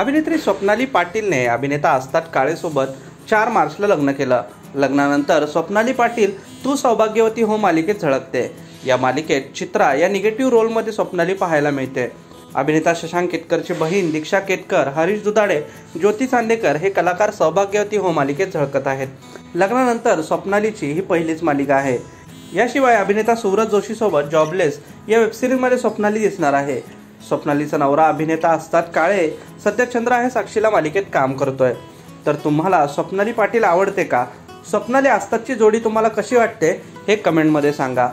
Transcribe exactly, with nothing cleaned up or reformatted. अभिनेत्री स्वप्नाली पाटील ने अभिनेता आस्ताद काळे सोबत चार मार्चला लग्न केलं। लग्नानंतर स्वप्नाली पाटील तू सौभाग्यवती हो मालिकेत झळकते। या मालिकेत चित्रा या निगेटिव्ह रोलमध्ये स्वप्नाली पाहायला मिळते। अभिनेता शशांक केतकरची बहीण दीक्षा केतकर, हरीश दुदाड़े, ज्योति चांडेकर हे कलाकार सौभाग्यवती हो मालिकेत झळकत आहेत। लग्नानंतर स्वप्नालीची ही पहिलीच मालिका आहे। याशिवाय अभिनेता सूरत जोशी सोबत जॉबलेस या वेबसिरीजमध्ये स्वप्नाली दिसणार आहे। स्वप्नालीचा नवरा अभिनेता आस्ताद काळे सत्य चंद्रा हे साक्षीला मालिकेत काम करतोय। तर तुम्हाला स्वप्नाली पाटील आवडते का? स्वप्नाली आस्तादची जोडी तुम्हाला कशी वाटते हे कमेंटमध्ये सांगा।